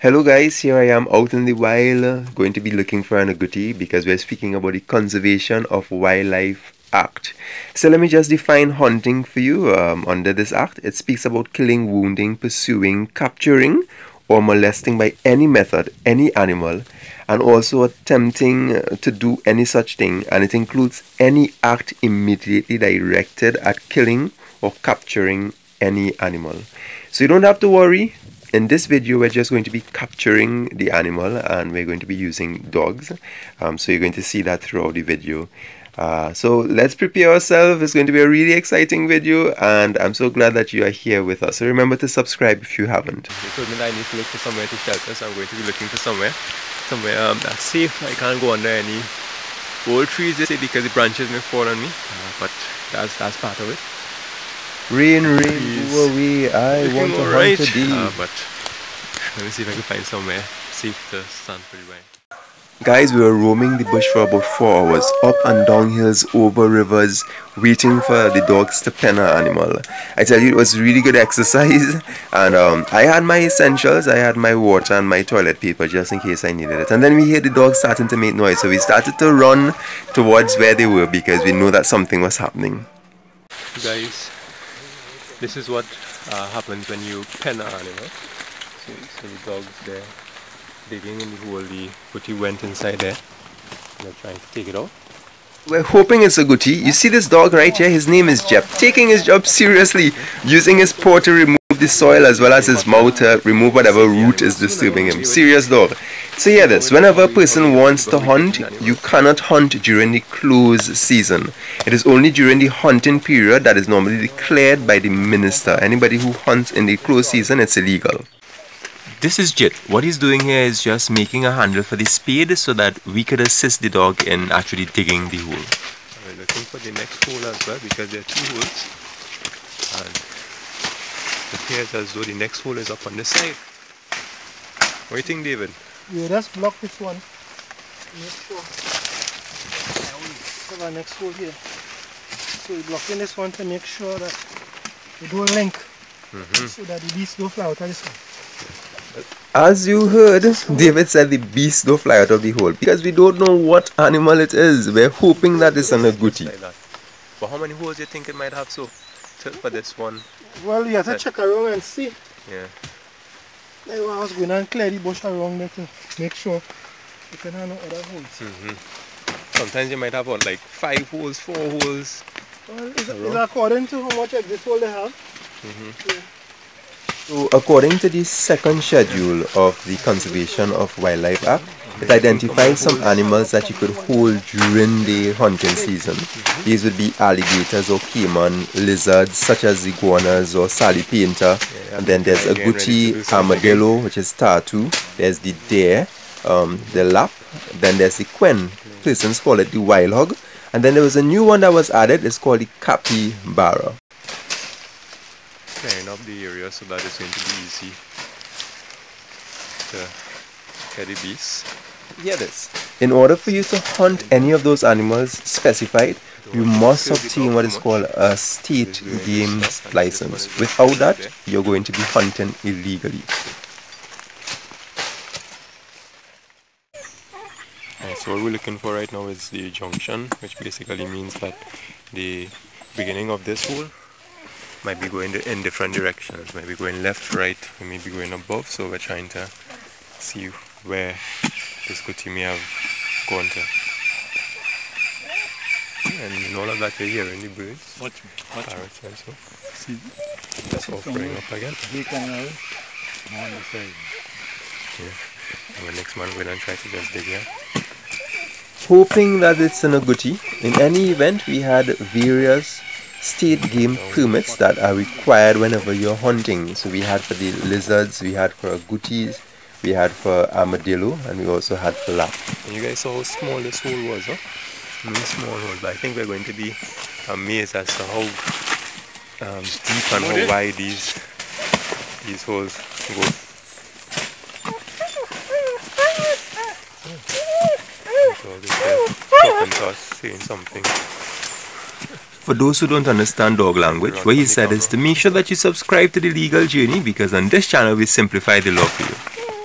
Hello guys, here I am out in the wild, going to be looking for an agouti because we're speaking about the Conservation of Wildlife Act. So let me just define hunting for you. Under this act, it speaks about killing, wounding, pursuing, capturing or molesting by any method, any animal, and also attempting to do any such thing, and it includes any act immediately directed at killing or capturing any animal. So you don't have to worry. In this video, we're just going to be capturing the animal and we're going to be using dogs. So you're going to see that throughout the video. So let's prepare ourselves. It's going to be a really exciting video and I'm so glad that you are here with us. So remember to subscribe if you haven't. They told me that I need to look for somewhere to shelter, so I'm going to be looking for somewhere that's safe. I can't go under any old trees, they say, because the branches may fall on me, but that's part of it. Rain, who are we? I looking want to hunt a deer. But let me see if I can find somewhere safe to stand for the rain. Guys, we were roaming the bush for about 4 hours, up and down hills, over rivers, waiting for the dogs to pen our animal. I tell you, it was really good exercise, and I had my essentials. I had my water and my toilet paper just in case I needed it. And then we heard the dogs starting to make noise, so we started to run towards where they were because we knew that something was happening. Guys, this is what happens when you pen an animal. So the dog's there digging in the hole, the agouti went inside there. They're trying to take it out. We're hoping it's a agouti. You see this dog right here? His name is Jep. Taking his job seriously, using his paw to remove the soil as well as his mouth to remove whatever root is disturbing him. Serious dog. So hear this, whenever a person wants to hunt, you cannot hunt during the close season. It is only during the hunting period that is normally declared by the minister. Anybody who hunts in the close season, it's illegal. This is Jit. What he's doing here is just making a handle for the spade so that we could assist the dog in actually digging the hole. We're looking for the next hole as well because there are two holes. And it appears as though the next hole is up on this side. What do you think, David? Yeah, let's block this one. Next hole. Put our next hole here. So we're blocking this one to make sure that it don't link. So that the beast don't fly out of this one. As you heard, David said the beast don't fly out of the hole because we don't know what animal it is. We're hoping that it's an agouti. But how many holes do you think it might have for this one? Well, you have to check around and see. Yeah. I was going to clear the bush around there to make sure you can have no other holes. Sometimes you might have what, like 5 holes, 4 holes. Well, it's according to how much exit hole they have. Yeah. So according to the second schedule of the Conservation of Wildlife Act, it identifies some animals that you could hold during the hunting season. These would be alligators or caiman, lizards such as iguanas or salamander, and then there's agouti, armadillo, which is tartu, there's the deer, the lap, then there's the quen, persons call it the wild hog, and then there was a new one that was added, it's called the capybara. Clearing up the area so that it's going to be easy to get the beasts. Hear this. In order for you to hunt any of those animals specified, you must obtain what is called a state game license. Without that, you're going to be hunting illegally. So what we're looking for right now is the junction, which basically means that the beginning of this hole might be going in different directions, maybe going left, right, we may be going above, so we're trying to see where this agouti may have gone to. And in all of that we're hearing the birds, watch parrots and so forth. That's offering up again. Yeah. And the next man we're going to try to just dig here. Hoping that it's an agouti, in any event we had various state game permits that are required whenever you're hunting. So we had for the lizards, we had for agoutis, we had for armadillo, and we also had for lap. And you guys saw how small this hole was, huh? Really small hole, but I think we're going to be amazed as to how deep and how wide these holes go. So this is saying something. For those who don't understand dog language, what he said is to make sure that you subscribe to The Legal Journey because on this channel we simplify the law for you.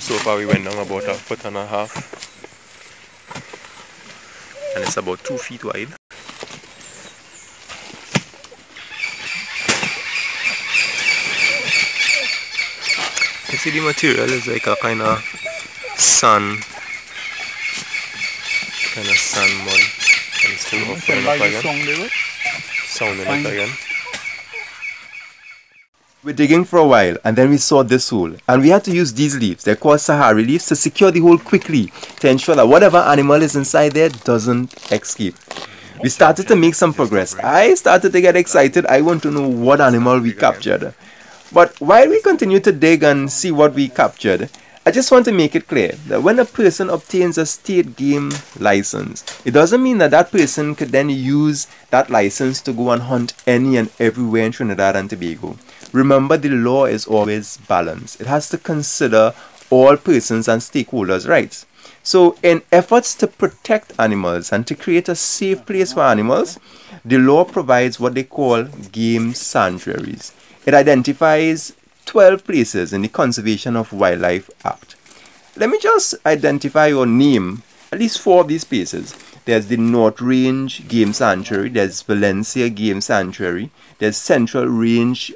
So far we went down about 1.5 foot. And it's about 2 feet wide. You see the material is like a kind of sand mud. And it's still open up again. Sounding it again. We're digging for a while and then we saw this hole, and we had to use these leaves, they're called Sahara leaves, to secure the hole quickly to ensure that whatever animal is inside there doesn't escape. We started to make some progress. I started to get excited. I want to know what animal we captured. But while we continue to dig and see what we captured, I just want to make it clear that when a person obtains a state game license, it doesn't mean that that person could then use that license to go and hunt any and everywhere in Trinidad and Tobago. Remember, the law is always balanced. It has to consider all persons and stakeholders' rights. So in efforts to protect animals and to create a safe place for animals, the law provides what they call game sanctuaries. It identifies 12 places in the Conservation of Wildlife Act. Let me just identify or name at least 4 of these places. There's the North Range Game Sanctuary, there's Valencia Game Sanctuary, there's Central Range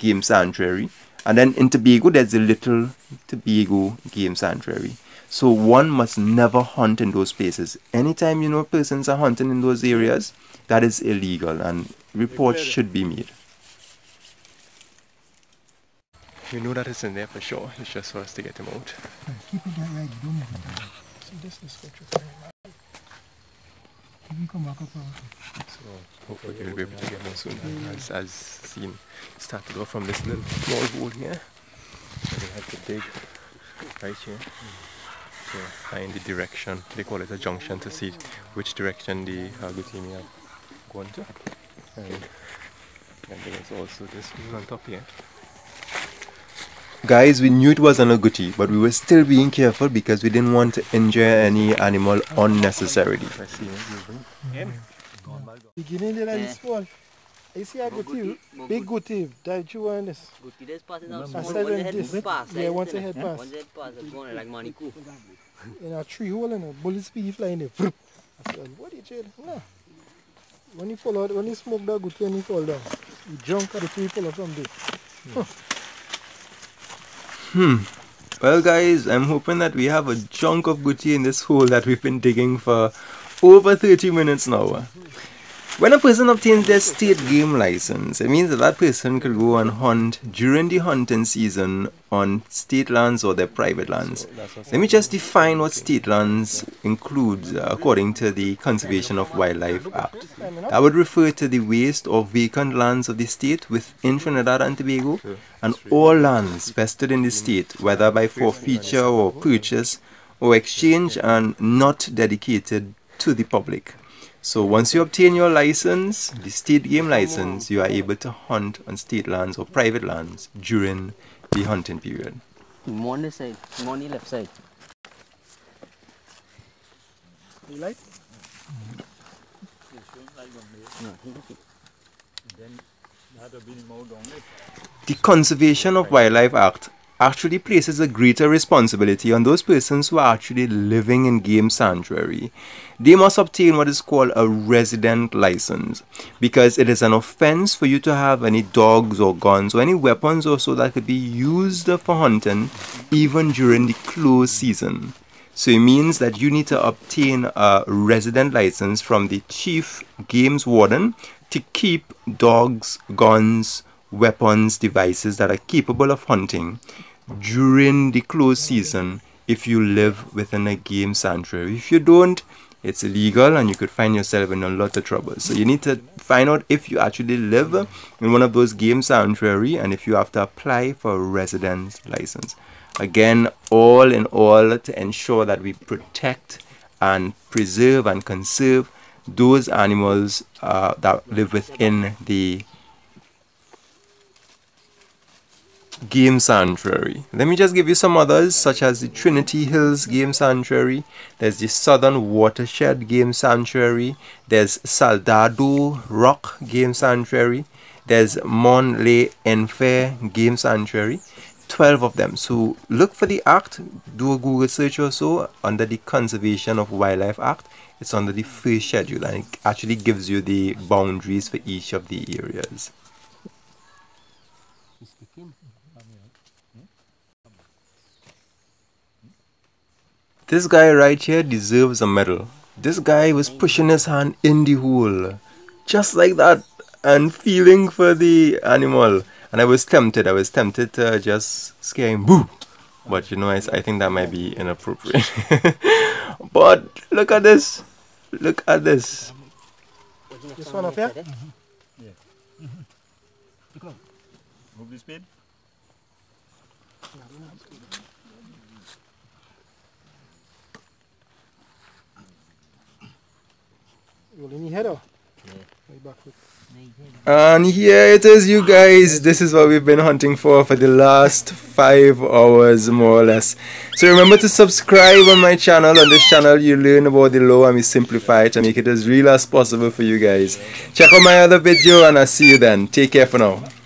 Game Sanctuary, and then in Tobago there's the Little Tobago Game Sanctuary. So one must never hunt in those places. Anytime you know persons are hunting in those areas, that is illegal and reports should be made. We know that it's in there for sure, it's just for us to get him out. Keep it that right, don't move it. See, this is the picture. You can come back up over. So, hopefully we'll be able to get more soon. As seen, started off from this little small hole here. So we have to dig right here to find the direction. They call it a junction to see which direction the Hargutemia are going to. And there's also this hole on top here. Guys, we knew it was an agouti, but we were still being careful because we didn't want to injure any animal unnecessarily. Beginning there is small. You see agouti, big agouti, that you want this. Yeah, once head pass. In a tree hole and a bullet speed flying there. I said, what did you do? When you fall out, when you smoke that agouti and you fall down, you jump at the tree fall out from there. Well guys, I'm hoping that we have a chunk of agouti in this hole that we've been digging for over 30 minutes now. When a person obtains their state game license, it means that that person could go and hunt during the hunting season on state lands or their private lands. Let me just define what state lands includes according to the Conservation of Wildlife Act. I would refer to the waste or vacant lands of the state within Trinidad and Tobago, and all lands vested in the state, whether by forfeiture or purchase or exchange, and not dedicated to the public. So once you obtain your license, the state game license, you are able to hunt on state lands or private lands during the hunting period. More on this side, more on the left side. You like? The Conservation of Wildlife Act actually places a greater responsibility on those persons who are actually living in game sanctuary. They must obtain what is called a resident license, because it is an offense for you to have any dogs or guns or any weapons or so that could be used for hunting even during the closed season. So it means that you need to obtain a resident license from the chief games warden to keep dogs, guns, weapons, devices that are capable of hunting during the closed season if you live within a game sanctuary. If you don't, it's illegal and you could find yourself in a lot of trouble. So you need to find out if you actually live in one of those game sanctuary and if you have to apply for a resident license. Again, all in all, to ensure that we protect and preserve and conserve those animals that live within the Game Sanctuary. Let me just give you some others, such as the Trinity Hills Game Sanctuary, there's the Southern Watershed Game Sanctuary, there's Soldado Rock Game Sanctuary, there's Monle Enfer Game Sanctuary, 12 of them. So look for the act, do a Google search or so under the Conservation of Wildlife Act. It's under the first schedule and it actually gives you the boundaries for each of the areas. This guy right here deserves a medal. This guy was pushing his hand in the hole, just like that, and feeling for the animal. And I was tempted to just scare him, boo! But you know, I think that might be inappropriate. But look at this! Look at this! This one up here? Mm-hmm. Yeah. Mm-hmm. Move the speed. You only need head or? Yeah. Right back foot. And here it is, you guys. This is what we've been hunting for the last 5 hours, more or less. So remember to subscribe on my channel. On this channel you learn about the law and we simplify it and make it as real as possible for you guys. Check out my other video and I'll see you then. Take care for now.